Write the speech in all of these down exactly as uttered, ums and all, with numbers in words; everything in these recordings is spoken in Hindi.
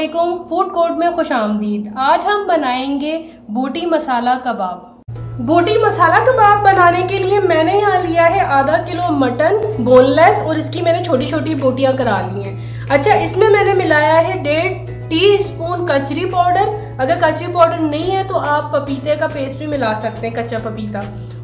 अस्सलामुअलैकुम, फूड कोर्ट में खुश आमदीद। आज हम बनाएंगे बोटी मसाला कबाब। बोटी मसाला कबाब बनाने के लिए मैंने यहाँ लिया है आधा किलो मटन बोनलेस, और इसकी मैंने छोटी छोटी बोटियाँ करा ली हैं। अच्छा, इसमें मैंने मिलाया है डेढ़ टीस्पून कचरी पाउडर। अगर कचरी पाउडर नहीं है तो आप पपीते का पेस्ट भी मिला सकते हैं, कच्चा पपीता,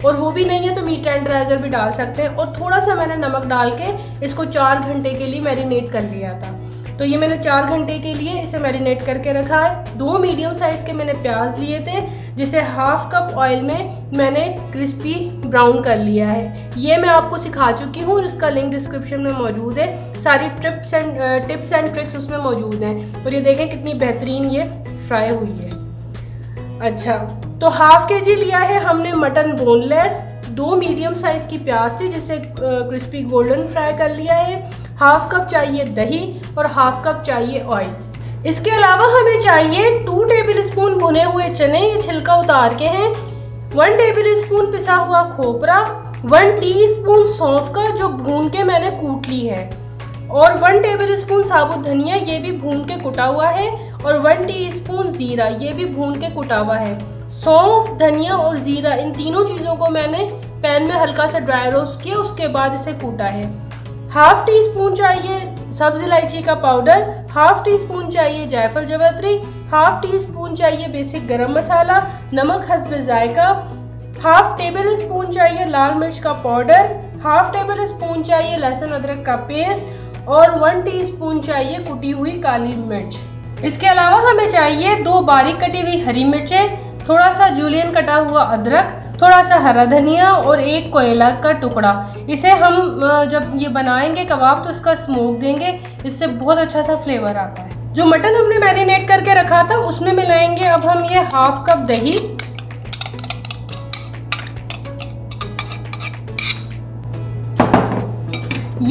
और वो भी नहीं है तो मीट टेंडराइजर भी डाल सकते हैं। और थोड़ा सा मैंने नमक डाल के इसको चार घंटे के लिए मैरिनेट कर लिया था। तो ये मैंने चार घंटे के लिए इसे मैरिनेट करके रखा है। दो मीडियम साइज़ के मैंने प्याज लिए थे, जिसे हाफ कप ऑयल में मैंने क्रिस्पी ब्राउन कर लिया है। ये मैं आपको सिखा चुकी हूँ और इसका लिंक डिस्क्रिप्शन में मौजूद है। सारी tips and tips and tricks उसमें मौजूद हैं। और ये देखें कितनी बेहतरीन ये फ्राई हुई है। अच्छा, तो हाफ के जी लिया है हमने मटन बोनलेस। दो मीडियम साइज़ की प्याज थी जिसे क्रिस्पी गोल्डन फ्राई कर लिया है। हाफ कप चाहिए दही और हाफ कप चाहिए ऑयल। इसके अलावा हमें चाहिए टू टेबल स्पून भुने हुए चने, ये छिलका उतार के हैं। वन टेबल स्पून पिसा हुआ खोपरा, वन टीस्पून सौंफ का जो भून के मैंने कूट ली है, और वन टेबल स्पून साबुत धनिया, ये भी भून के कुटा हुआ है, और वन टीस्पून ज़ीरा, ये भी भून के कुटा हुआ है। सौंफ, धनिया और ज़ीरा, इन तीनों चीज़ों को मैंने पैन में हल्का सा ड्राई रोस्ट किया, उसके बाद इसे कूटा है। हाफ टी स्पून चाहिए सब्ज़ इलायची का पाउडर, हाफ टी स्पून चाहिए जायफल जवतरी, हाफ टी स्पून चाहिए बेसिक गरम मसाला, नमक हस्बे जायका, हाफ टेबल स्पून चाहिए लाल मिर्च का पाउडर, हाफ टेबल स्पून चाहिए लहसुन अदरक का पेस्ट, और वन टी स्पून चाहिए कुटी हुई काली मिर्च। इसके अलावा हमें चाहिए दो बारीक कटी हुई हरी मिर्चें, थोड़ा सा जूलियन कटा हुआ अदरक, थोड़ा सा हरा धनिया और एक कोयला का टुकड़ा। इसे हम जब ये बनाएंगे कबाब तो इसका स्मोक देंगे, इससे बहुत अच्छा सा फ्लेवर आता है। जो मटन हमने मैरिनेट करके रखा था उसमें मिलाएंगे अब हम ये हाफ कप दही,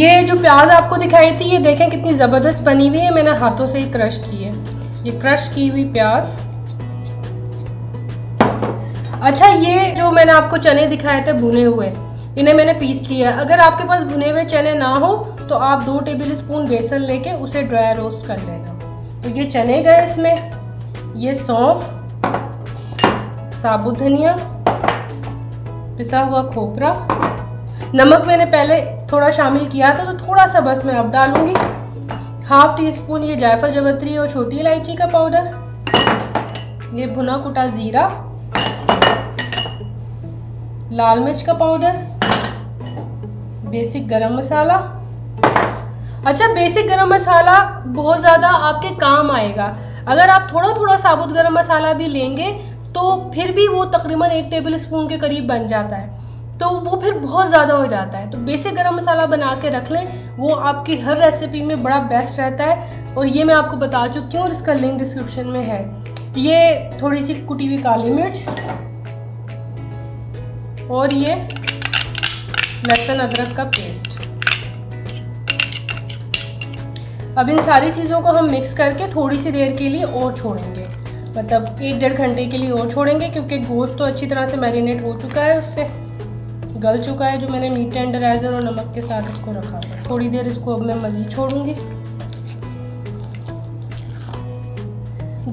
ये जो प्याज आपको दिखाई थी, ये देखें कितनी ज़बरदस्त बनी हुई है, मैंने हाथों से ही क्रश की है। ये क्रश की हुई प्याज। अच्छा, ये जो मैंने आपको चने दिखाए थे भुने हुए, इन्हें मैंने पीस लिया। अगर आपके पास भुने हुए चने ना हो तो आप दो टेबल स्पून बेसन लेके उसे ड्राई रोस्ट कर लेना। तो ये चने गए इसमें, ये सौंफ, साबुत धनिया, पिसा हुआ खोपरा, नमक मैंने पहले थोड़ा शामिल किया था तो थोड़ा सा बस मैं अब डालूंगी, हाफ टी स्पून ये जायफल जवतरी और छोटी इलायची का पाउडर, ये भुना कुटा ज़ीरा, लाल मिर्च का पाउडर, बेसिक गरम मसाला। अच्छा, बेसिक गरम मसाला बहुत ज़्यादा आपके काम आएगा। अगर आप थोड़ा थोड़ा साबुत गरम मसाला भी लेंगे तो फिर भी वो तकरीबन एक टेबल स्पून के करीब बन जाता है, तो वो फिर बहुत ज़्यादा हो जाता है। तो बेसिक गरम मसाला बना के रख लें, वो आपकी हर रेसिपी में बड़ा बेस्ट रहता है। और ये मैं आपको बता चुकी हूँ और इसका लिंक डिस्क्रिप्शन में है। ये थोड़ी सी कुटी हुई काली मिर्च और ये लहसुन अदरक का पेस्ट। अब इन सारी चीज़ों को हम मिक्स करके थोड़ी सी देर के लिए और छोड़ेंगे, मतलब एक डेढ़ घंटे के लिए और छोड़ेंगे, क्योंकि गोश्त तो अच्छी तरह से मैरिनेट हो चुका है, उससे गल चुका है जो मैंने मीट टेंडराइजर और नमक के साथ इसको रखा था। थोड़ी देर इसको अब मैं मज़ीद छोड़ूंगी।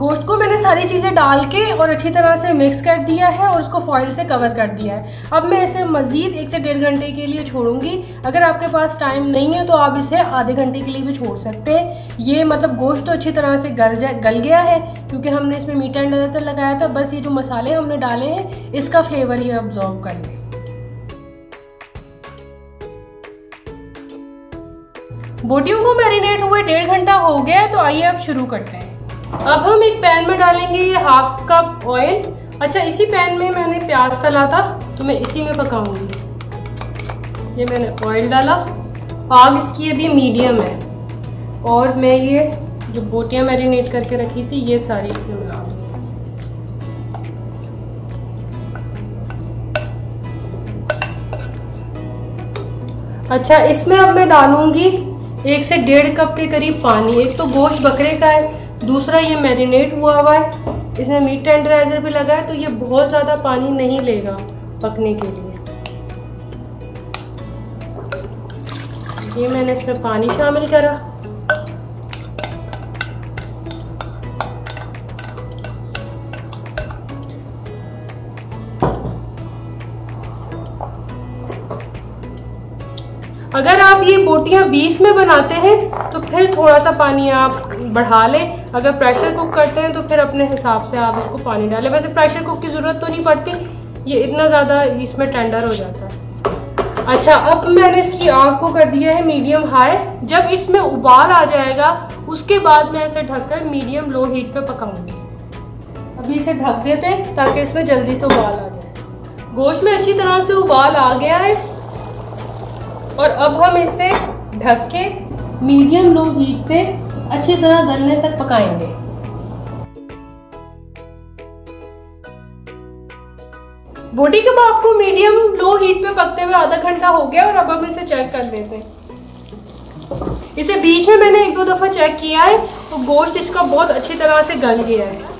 गोश्त को मैंने सारी चीज़ें डाल के और अच्छी तरह से मिक्स कर दिया है और उसको फॉइल से कवर कर दिया है। अब मैं इसे मज़ीद एक से डेढ़ घंटे के लिए छोड़ूंगी। अगर आपके पास टाइम नहीं है तो आप इसे आधे घंटे के लिए भी छोड़ सकते हैं। ये मतलब गोश्त तो अच्छी तरह से गल जा गल गया है, क्योंकि हमने इसमें मीट टेंडराइजर लगाया था। बस ये जो मसाले हमने डाले हैं इसका फ्लेवर ये अब्जॉर्व कर लें। बोटियों को मैरिनेट हुए डेढ़ घंटा हो गया है, तो आइए अब शुरू करते हैं। अब हम एक पैन में डालेंगे ये हाफ कप ऑयल। अच्छा, इसी पैन में मैंने प्याज तला था तो मैं इसी में पकाऊंगी। ये मैंने ऑयल डाला, आग इसकी अभी मीडियम है, और मैं ये जो बोटियां मैरिनेट करके रखी थी ये सारी इसमें मिला दूंगी। अच्छा, इसमें अब मैं डालूंगी एक से डेढ़ कप के करीब पानी। एक तो गोश्त बकरे का है, दूसरा ये मैरिनेट हुआ हुआ है, इसमें मीट टेंडराइजर भी लगा है, तो ये बहुत ज़्यादा पानी नहीं लेगा पकने के लिए। ये मैंने इसमें पानी शामिल करा। अगर आप ये बोटियाँ बीफ में बनाते हैं तो फिर थोड़ा सा पानी आप बढ़ा लें, अगर प्रेशर कुक करते हैं तो फिर अपने हिसाब से आप इसको पानी डालें। वैसे प्रेशर कुक की ज़रूरत तो नहीं पड़ती, ये इतना ज़्यादा इसमें टेंडर हो जाता है। अच्छा, अब मैंने इसकी आँच को कर दिया है मीडियम हाई। जब इसमें उबाल आ जाएगा उसके बाद मैं इसे ढककर मीडियम लो हीट पर पकाऊँगी। अभी इसे ढक देते हैं ताकि इसमें जल्दी से उबाल आ जाए। गोश्त में अच्छी तरह से उबाल आ गया है और अब हम इसे ढक के मीडियम लो हीट पे अच्छी तरह गलने तक पकाएंगे। बोटी कबाब को मीडियम लो हीट पे पकते हुए आधा घंटा हो गया और अब हम इसे चेक कर लेते हैं। इसे बीच में मैंने एक दो दफ़ा चेक किया है तो गोश्त इसका बहुत अच्छी तरह से गल गया है।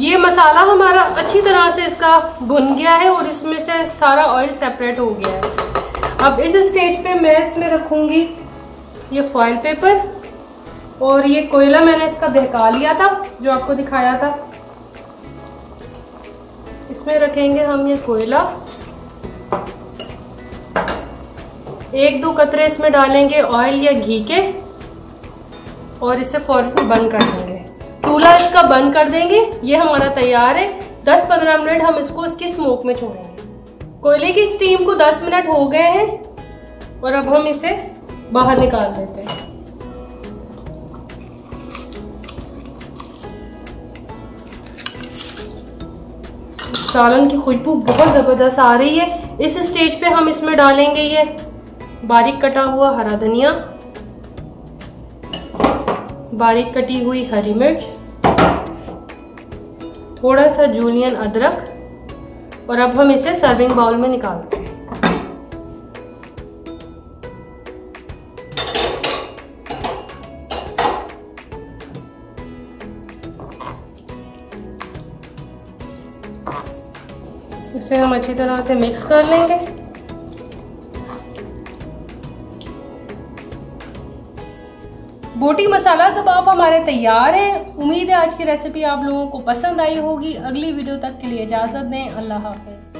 ये मसाला हमारा अच्छी तरह से इसका भुन गया है और इसमें से सारा ऑयल सेपरेट हो गया है। अब इस स्टेज पे मैं इसमें रखूँगी ये फॉइल पेपर और ये कोयला मैंने इसका दहका लिया था जो आपको दिखाया था। इसमें रखेंगे हम ये कोयला, एक दो कतरे इसमें डालेंगे ऑयल या घी के और इसे फौरन बंद कर देंगे। चूल्हा इसका बंद कर देंगे। ये हमारा तैयार है। दस पंद्रह मिनट हम इसको इसकी स्मोक में छोड़ेंगे। कोयले की स्टीम को दस मिनट हो गए हैं और अब हम इसे बाहर निकाल लेते हैं। सालन की खुशबू बहुत ज़बरदस्त आ रही है। इस स्टेज पे हम इसमें डालेंगे ये बारीक कटा हुआ हरा धनिया, बारीक कटी हुई हरी मिर्च, थोड़ा सा जूलियन अदरक और अब हम इसे सर्विंग बाउल में निकालते हैं। इसे हम अच्छी तरह से मिक्स कर लेंगे। बोटी मसाला कबाब हमारे तैयार हैं। उम्मीद है आज की रेसिपी आप लोगों को पसंद आई होगी। अगली वीडियो तक के लिए इजाज़त दें। अल्लाह हाफिज़।